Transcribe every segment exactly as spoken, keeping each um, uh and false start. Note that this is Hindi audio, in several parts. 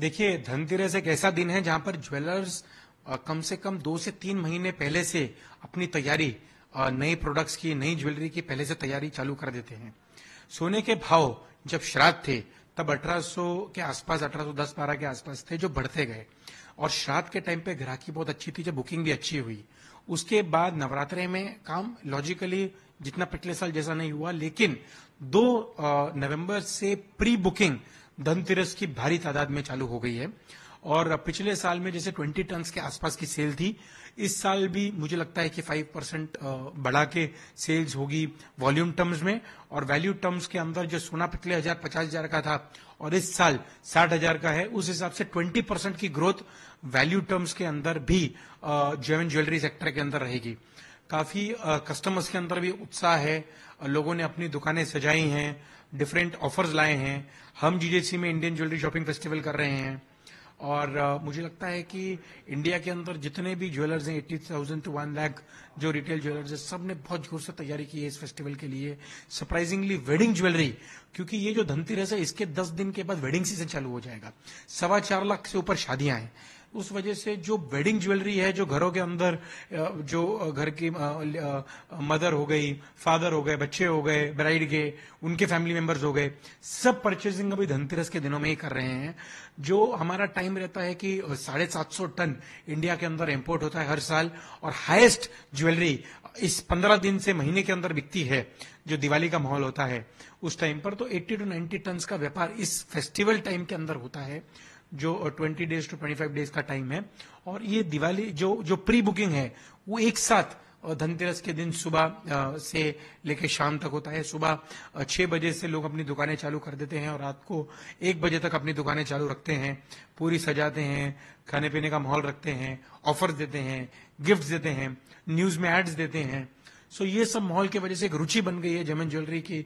देखिए, धनतेरस एक ऐसा दिन है जहां पर ज्वेलर्स कम से कम दो से तीन महीने पहले से अपनी तैयारी, नए प्रोडक्ट्स की, नई ज्वेलरी की पहले से तैयारी चालू कर देते हैं। सोने के भाव जब श्राद्ध थे तब अठारह सौ के आसपास, अठारह सौ दस बारह के आसपास थे, जो बढ़ते गए। और श्राद्ध के टाइम पे ग्राहकी बहुत अच्छी थी, जब बुकिंग भी अच्छी हुई। उसके बाद नवरात्रे में काम लॉजिकली जितना पिछले साल जैसा नहीं हुआ, लेकिन दो नवंबर से प्री बुकिंग धनतेरस की भारी तादाद में चालू हो गई है। और पिछले साल में जैसे बीस टन के आसपास की सेल थी, इस साल भी मुझे लगता है कि पाँच परसेंट बढ़ा के सेल्स होगी वॉल्यूम टर्म्स में। और वैल्यू टर्म्स के अंदर जो सोना पिछले हजार पचास हजार का था और इस साल साठ हजार का है, उस हिसाब से बीस परसेंट की ग्रोथ वैल्यू टर्म्स के अंदर भी जेवन ज्वेलरी सेक्टर के अंदर रहेगी। काफी कस्टमर्स के अंदर भी उत्साह है, लोगों ने अपनी दुकानें सजाई हैं, डिफरेंट ऑफर्स लाए हैं। हम जीजेसी में इंडियन ज्वेलरी शॉपिंग फेस्टिवल कर रहे हैं और uh, मुझे लगता है कि इंडिया के अंदर जितने भी ज्वेलर्स हैं, अस्सी हज़ार टू एक लाख जो रिटेल ज्वेलर्स हैं, सब ने बहुत जोर से तैयारी की है इस फेस्टिवल के लिए। सरप्राइजिंगली वेडिंग ज्वेलरी, क्योंकि ये जो धनतेरस है इसके दस दिन के बाद वेडिंग सीजन चालू हो जाएगा, सवा चार लाख से ऊपर शादियां हैं। उस वजह से जो वेडिंग ज्वेलरी है, जो घरों के अंदर, जो घर की मदर हो गई, फादर हो गए, बच्चे हो गए, ब्राइड के उनके फैमिली मेंबर्स हो गए, सब परचेजिंग अभी धनतेरस के दिनों में ही कर रहे हैं। जो हमारा टाइम रहता है कि साढ़े सात सौ टन इंडिया के अंदर इम्पोर्ट होता है हर साल, और हाईएस्ट ज्वेलरी इस पंद्रह दिन से महीने के अंदर बिकती है, जो दिवाली का माहौल होता है उस टाइम पर। तो एट्टी टू नाइन्टी टन का व्यापार इस फेस्टिवल टाइम के अंदर होता है, जो बीस डेज टू पच्चीस डेज का टाइम है। और ये दिवाली जो जो प्री बुकिंग है वो एक साथ धनतेरस के दिन सुबह से लेकर शाम तक होता है। सुबह छह बजे से लोग अपनी दुकानें चालू कर देते हैं और रात को एक बजे तक अपनी दुकानें चालू रखते हैं, पूरी सजाते हैं, खाने पीने का माहौल रखते हैं, ऑफर्स देते हैं, गिफ्ट देते हैं, न्यूज में एड्स देते हैं। सो ये सब माहौल की वजह से एक रुचि बन गई है जेमन ज्वेलरी की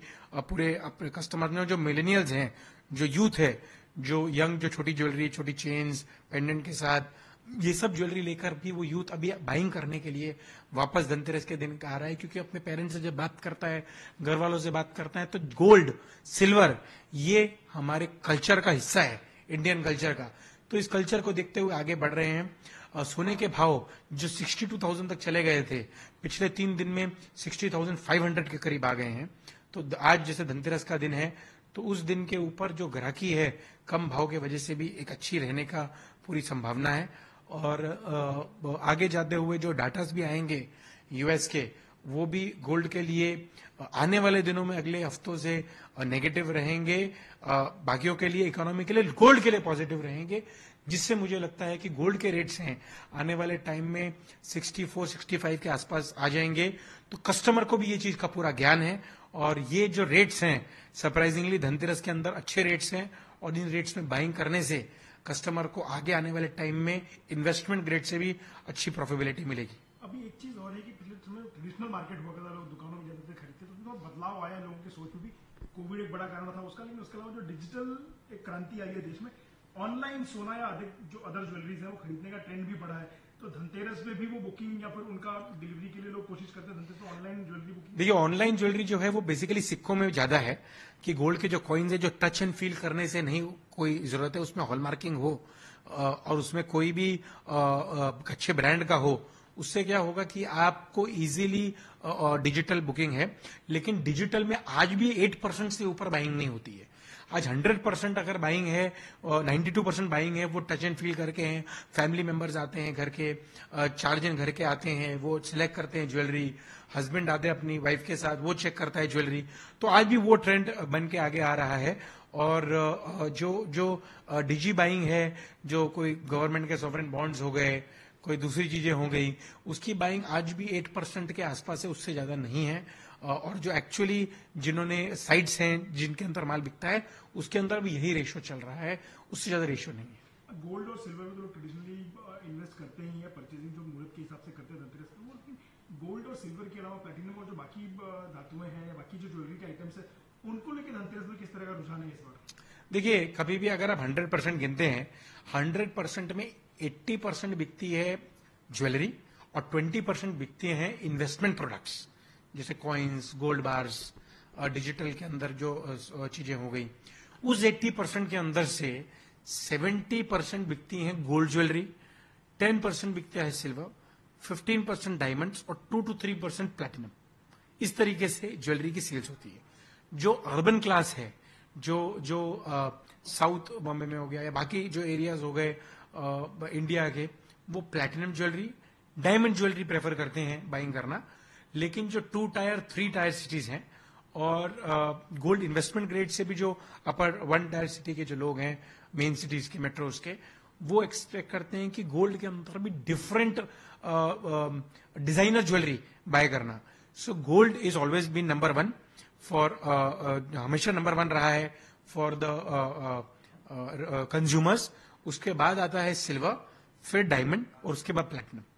पूरे अपने कस्टमर में। जो मिलेनियल्स हैं, जो यूथ है, जो यंग, जो छोटी ज्वेलरी, छोटी चेन्स, पेंडेंट के साथ ये सब ज्वेलरी लेकर भी वो यूथ अभी बाइंग करने के लिए वापस धनतेरस के दिन आ रहा है। क्योंकि अपने पेरेंट्स से जब बात करता है, घर वालों से बात करता है, तो गोल्ड, सिल्वर ये हमारे कल्चर का हिस्सा है, इंडियन कल्चर का। तो इस कल्चर को देखते हुए आगे बढ़ रहे हैं। आ, सोने के भाव जो बासठ हज़ार तक चले गए थे, पिछले तीन दिन में साठ हज़ार पाँच सौ के करीब आ गए हैं। तो आज जैसे धनतेरस का दिन है, तो उस दिन के ऊपर जो ग्राहकी है कम भाव के वजह से भी एक अच्छी रहने का पूरी संभावना है। और आगे जाते हुए जो डाटास भी आएंगे यूएस के, वो भी गोल्ड के लिए आने वाले दिनों में अगले हफ्तों से नेगेटिव रहेंगे, बाकियों के लिए, इकोनॉमी के लिए, गोल्ड के लिए पॉजिटिव रहेंगे, जिससे मुझे लगता है कि गोल्ड के रेट्स हैं आने वाले टाइम में चौंसठ, पैंसठ के आसपास आ जाएंगे। तो कस्टमर को भी ये चीज का पूरा ज्ञान है और ये जो रेट्स हैं सरप्राइजिंगली धनतेरस के अंदर अच्छे रेट्स हैं। और इन रेट्स में बाइंग करने से कस्टमर को आगे आने वाले टाइम में इन्वेस्टमेंट ग्रेड से भी अच्छी प्रॉफिटेबिलिटी मिलेगी। अभी एक चीज और है कि पिछले समय ट्रेडिशनल मार्केट हुआ करता था, लोग दुकानों में जाते थे, खरीदते, तो थोड़ा बदलाव आया लोगों की सोच में भी। कोविड एक बड़ा कारण था उसका, लेकिन उसके अलावा जो डिजिटल एक क्रांति आई है देश में, ऑनलाइन सोना या अधिक जो अदर ज्वेलरीज है वो खरीदने का ट्रेंड भी बढ़ा है। तो धनतेरस में भी वो बुकिंग या फिर उनका डिलीवरी के लिए लोग कोशिश करते हैं धनतेरस ऑनलाइन ज्वेलरी बुकिंग। देखिए, ऑनलाइन ज्वेलरी जो है वो बेसिकली सिक्कों में ज्यादा है कि गोल्ड के जो कॉइन्स है, जो टच एंड फील करने से नहीं कोई जरूरत है, उसमें हॉलमार्किंग हो और उसमें कोई भी अच्छे ब्रांड का हो, उससे क्या होगा कि आपको इजीली डिजिटल बुकिंग है। लेकिन डिजिटल में आज भी एट परसेंट से ऊपर बाइंग नहीं होती है। आज हंड्रेड परसेंट अगर बाइंग है, बानवे परसेंट बाइंग है, वो टच एंड फील करके हैं। फैमिली मेंबर्स आते हैं घर के, चार जन घर के आते हैं, वो सिलेक्ट करते हैं ज्वेलरी, हस्बैंड आते हैं अपनी वाइफ के साथ, वो चेक करता है ज्वेलरी। तो आज भी वो ट्रेंड बन के आगे आ रहा है। और जो जो डिजी बाइंग है, जो कोई गवर्नमेंट के सॉवरेन बॉन्ड्स हो गए, कोई दूसरी चीजें हो गई, उसकी बाइंग आज भी एट परसेंट के आसपास है, उससे ज्यादा नहीं है। और जो एक्चुअली जिन्होंने साइट्स हैं जिनके अंदर माल बिकता है, उसके अंदर भी यही रेशो चल रहा है, उससे ज्यादा रेशो नहीं है। गोल्ड और सिल्वर में तो लोग ट्रेडिशनली इन्वेस्ट करते ही है, परचेजिंग जो मुहूर्त के हिसाब से करते हैं धनतेरस को। लेकिन गोल्ड और सिल्वर के अलावा प्लेटिनम और जो बाकी धातुएं हैं या बाकी जो ज्वेलरी के आइटम्स है, उनको लेकर धनतेरस में किस तरह का रुझान है इस बार? देखिए, कभी भी अगर आप हंड्रेड परसेंट गिनते हैं, हंड्रेड परसेंट में एट्टी परसेंट बिकती है ज्वेलरी और ट्वेंटी परसेंट बिकती है इन्वेस्टमेंट प्रोडक्ट्स, जैसे कॉइन्स, गोल्ड बार्स, डिजिटल के अंदर जो चीजें हो गई। उस अस्सी परसेंट के अंदर से सत्तर परसेंट बिकती है गोल्ड ज्वेलरी, दस परसेंट बिकता है सिल्वर, पंद्रह परसेंट डायमंड्स और दो टू तीन परसेंट प्लैटिनम। इस तरीके से ज्वेलरी की सेल्स होती है। जो अर्बन क्लास है, जो जो साउथ बॉम्बे में हो गया या बाकी जो एरियाज हो गए इंडिया के, वो platinum jewellery, diamond jewellery prefer करते हैं बाइंग करना। लेकिन जो two tier three tier cities हैं और गोल्ड इन्वेस्टमेंट ग्रेड से भी जो अपर वन टायर सिटी के जो लोग हैं मेन सिटीज के मेट्रोज के, वो एक्सपेक्ट करते हैं कि गोल्ड के अंदर भी डिफरेंट डिजाइनर ज्वेलरी बाय करना। So gold is always been number one for, हमेशा नंबर वन रहा है फॉर द कंज्यूमर्स। उसके बाद आता है सिल्वर, फिर डायमंड और उसके बाद प्लैटिनम।